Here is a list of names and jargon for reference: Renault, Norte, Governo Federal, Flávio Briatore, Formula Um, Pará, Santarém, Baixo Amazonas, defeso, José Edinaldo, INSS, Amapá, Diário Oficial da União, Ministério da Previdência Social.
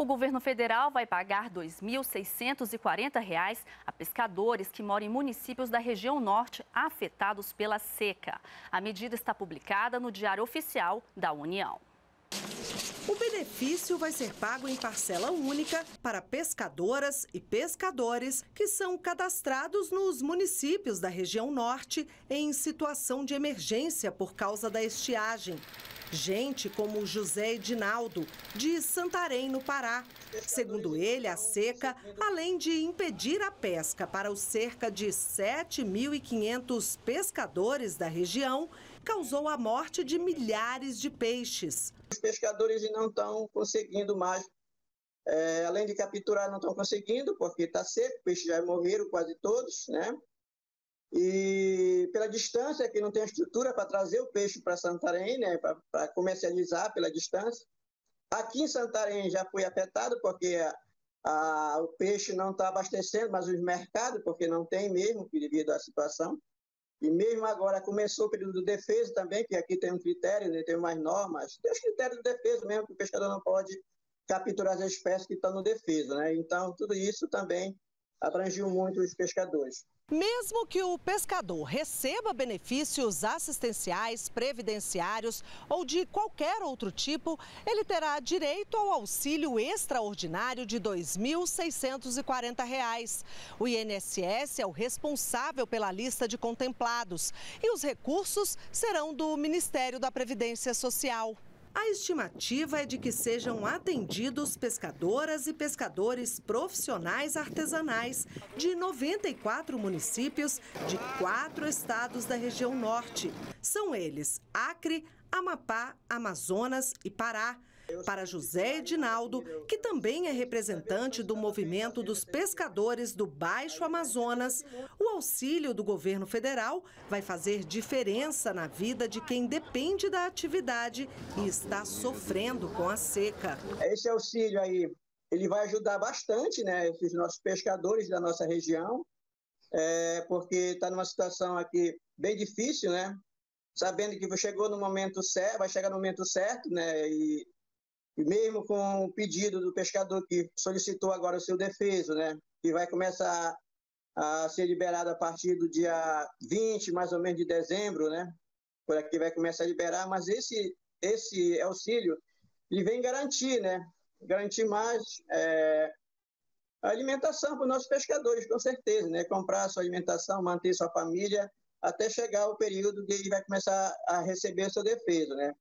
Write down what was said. O governo federal vai pagar R$ 2.640 a pescadores que moram em municípios da região norte afetados pela seca. A medida está publicada no Diário Oficial da União. O benefício vai ser pago em parcela única para pescadoras e pescadores que são cadastrados nos municípios da região norte em situação de emergência por causa da estiagem. Gente como José Edinaldo, de Santarém, no Pará. Segundo ele, a seca, além de impedir a pesca para os cerca de 7.500 pescadores da região, causou a morte de milhares de peixes. Os pescadores não estão conseguindo mais. Além de capturar, não estão conseguindo, porque está seco, peixes já morreram quase todos, né? E pela distância, que não tem a estrutura para trazer o peixe para Santarém, né, para comercializar pela distância. Aqui em Santarém já foi afetado, porque o peixe não está abastecendo, mas os mercados, porque não tem mesmo, devido à situação. E mesmo agora começou o período de defesa também, que aqui tem um critério, né, tem umas normas, tem os critérios de defesa mesmo, que o pescador não pode capturar as espécies que estão no defesa, né? Então, tudo isso também abrangiu muito os pescadores. Mesmo que o pescador receba benefícios assistenciais, previdenciários ou de qualquer outro tipo, ele terá direito ao auxílio extraordinário de R$ 2.640. O INSS é o responsável pela lista de contemplados e os recursos serão do Ministério da Previdência Social. A estimativa é de que sejam atendidos pescadoras e pescadores profissionais artesanais de 94 municípios de 4 estados da região norte. São eles Acre, Amapá, Amazonas e Pará. Para José Edinaldo, que também é representante do movimento dos pescadores do Baixo Amazonas, o auxílio do governo federal vai fazer diferença na vida de quem depende da atividade e está sofrendo com a seca. Esse auxílio aí, ele vai ajudar bastante, né, esses nossos pescadores da nossa região, porque está numa situação aqui bem difícil, né, sabendo que chegou no momento certo, vai chegar no momento certo, né, e mesmo com o pedido do pescador que solicitou agora o seu defeso, né, que vai começar a ser liberado a partir do dia 20, mais ou menos, de dezembro, né, por aqui vai começar a liberar, mas esse auxílio, ele vem garantir, né, garantir mais a alimentação para os nossos pescadores, com certeza, né, comprar a sua alimentação, manter sua família, até chegar o período que ele vai começar a receber o seu defeso, né.